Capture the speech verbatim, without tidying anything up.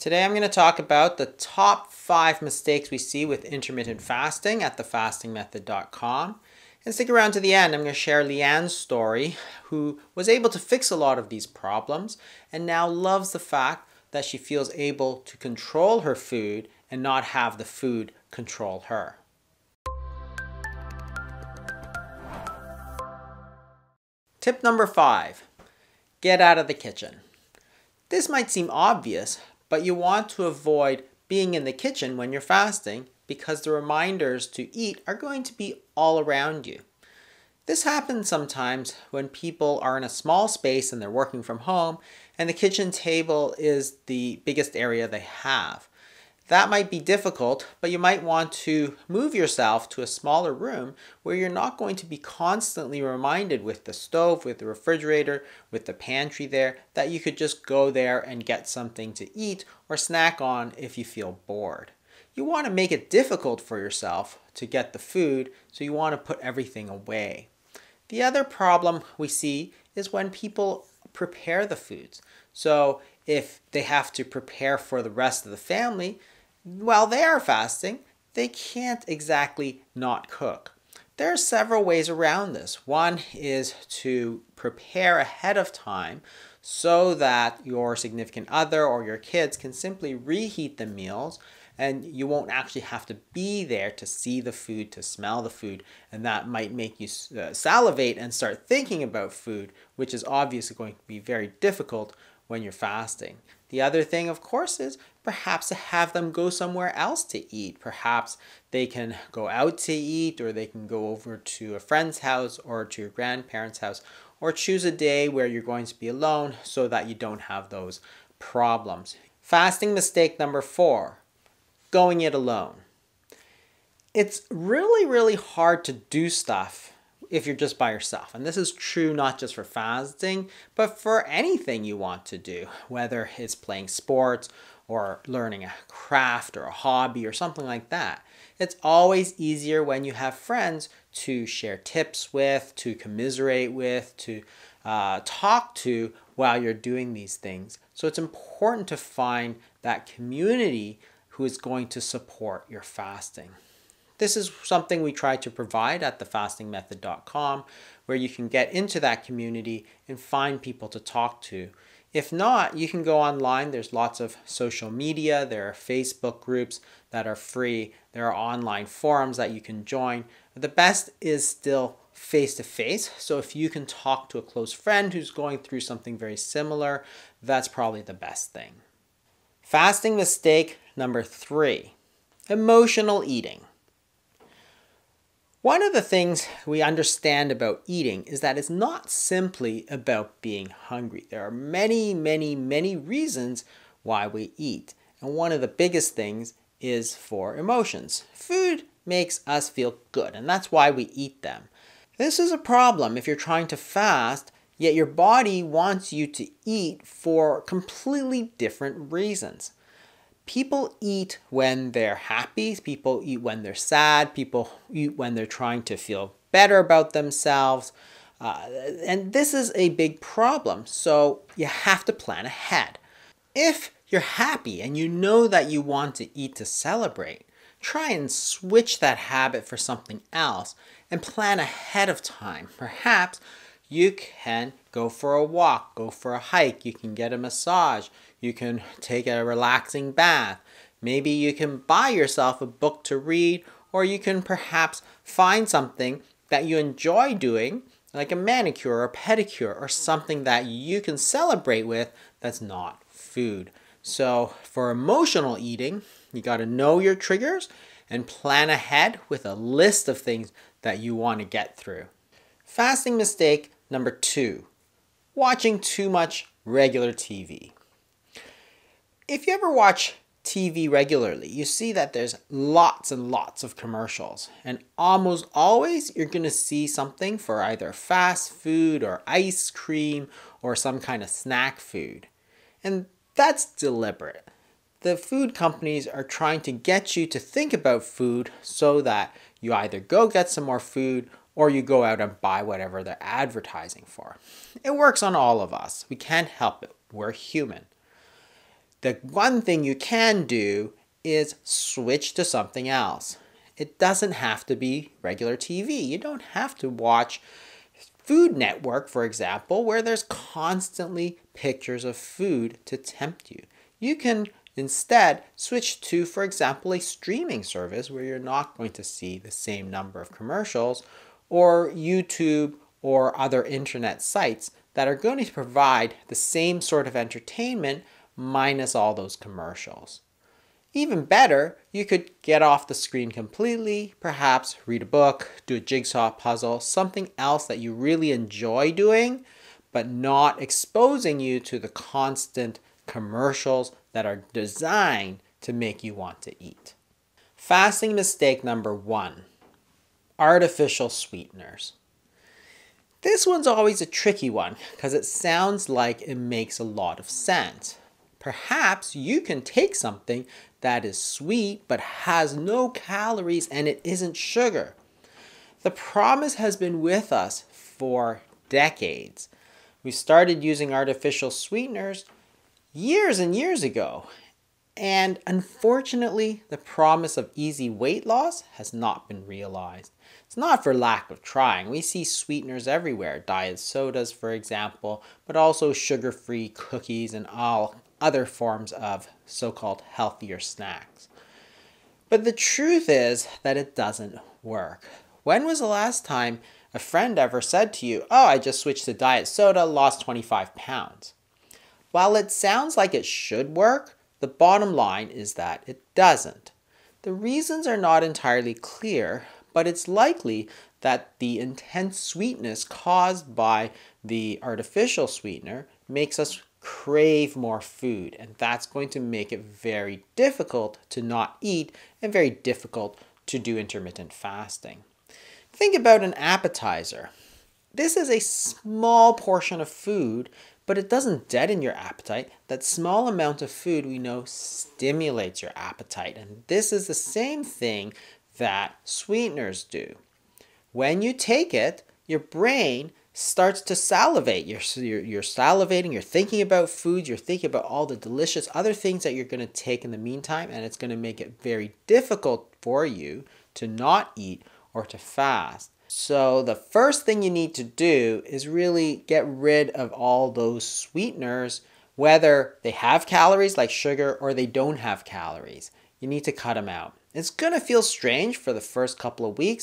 Today I'm going to talk about the top five mistakes we see with intermittent fasting at the fasting method dot com. And stick around to the end. I'm going to share Leanne's story, who was able to fix a lot of these problems and now loves the fact that she feels able to control her food and not have the food control her. Tip number five, get out of the kitchen. This might seem obvious, but you want to avoid being in the kitchen when you're fasting because the reminders to eat are going to be all around you. This happens sometimes when people are in a small space and they're working from home and the kitchen table is the biggest area they have. That might be difficult, but you might want to move yourself to a smaller room where you're not going to be constantly reminded with the stove, with the refrigerator, with the pantry there, that you could just go there and get something to eat or snack on if you feel bored. You want to make it difficult for yourself to get the food, so you want to put everything away. The other problem we see is when people prepare the foods. So if they have to prepare for the rest of the family, while they are fasting, they can't exactly not cook. There are several ways around this. One is to prepare ahead of time so that your significant other or your kids can simply reheat the meals and you won't actually have to be there to see the food, to smell the food, and that might make you salivate and start thinking about food, which is obviously going to be very difficult when you're fasting. The other thing, of course, is perhaps to have them go somewhere else to eat. Perhaps they can go out to eat, or they can go over to a friend's house or to your grandparents' house, or choose a day where you're going to be alone so that you don't have those problems. Fasting mistake number four, going it alone. It's really, really hard to do stuff if you're just by yourself. And this is true not just for fasting, but for anything you want to do, whether it's playing sports or learning a craft or a hobby or something like that. It's always easier when you have friends to share tips with, to commiserate with, to uh, talk to while you're doing these things. So it's important to find that community who is going to support your fasting. This is something we try to provide at the fasting method dot com, where you can get into that community and find people to talk to. If not, you can go online. There's lots of social media. There are Facebook groups that are free. There are online forums that you can join. The best is still face-to-face. So if you can talk to a close friend who's going through something very similar, that's probably the best thing. Fasting mistake number three, emotional eating. One of the things we understand about eating is that it's not simply about being hungry. There are many, many, many reasons why we eat. And one of the biggest things is for emotions. Food makes us feel good, and that's why we eat them. This is a problem if you're trying to fast, yet your body wants you to eat for completely different reasons. People eat when they're happy, people eat when they're sad, people eat when they're trying to feel better about themselves. Uh, and this is a big problem, so you have to plan ahead. If you're happy and you know that you want to eat to celebrate, try and switch that habit for something else and plan ahead of time. Perhaps you can go for a walk, go for a hike, you can get a massage, you can take a relaxing bath, maybe you can buy yourself a book to read, or you can perhaps find something that you enjoy doing, like a manicure or a pedicure, or something that you can celebrate with that's not food. So for emotional eating, you got to know your triggers and plan ahead with a list of things that you want to get through. Fasting mistake number two, watching too much regular T V. If you ever watch T V regularly, you see that there's lots and lots of commercials. And almost always, you're going to see something for either fast food or ice cream or some kind of snack food. And that's deliberate. The food companies are trying to get you to think about food so that you either go get some more food or you go out and buy whatever they're advertising for. It works on all of us. We can't help it. We're human. The one thing you can do is switch to something else. It doesn't have to be regular T V. You don't have to watch Food Network, for example, where there's constantly pictures of food to tempt you. You can instead switch to, for example, a streaming service where you're not going to see the same number of commercials, or YouTube or other internet sites that are going to provide the same sort of entertainment minus all those commercials. Even better, you could get off the screen completely, perhaps read a book, do a jigsaw puzzle, something else that you really enjoy doing, but not exposing you to the constant commercials that are designed to make you want to eat. Fasting mistake number one, artificial sweeteners. This one's always a tricky one because it sounds like it makes a lot of sense. Perhaps you can take something that is sweet but has no calories and it isn't sugar. The promise has been with us for decades. We started using artificial sweeteners years and years ago, and unfortunately the promise of easy weight loss has not been realized. It's not for lack of trying. We see sweeteners everywhere, diet sodas for example, but also sugar-free cookies and all other forms of so-called healthier snacks. But the truth is that it doesn't work. When was the last time a friend ever said to you, "Oh, I just switched to diet soda, lost twenty-five pounds." While it sounds like it should work, the bottom line is that it doesn't. The reasons are not entirely clear, but it's likely that the intense sweetness caused by the artificial sweetener makes us crave more food, and that's going to make it very difficult to not eat and very difficult to do intermittent fasting. Think about an appetizer. This is a small portion of food, but it doesn't deaden your appetite. That small amount of food, we know, stimulates your appetite, and this is the same thing that sweeteners do. When you take it, your brain starts to salivate. You're, you're, you're salivating, you're thinking about food, you're thinking about all the delicious other things that you're going to take in the meantime, and it's going to make it very difficult for you to not eat or to fast. So the first thing you need to do is really get rid of all those sweeteners, whether they have calories like sugar or they don't have calories. You need to cut them out. It's going to feel strange for the first couple of weeks,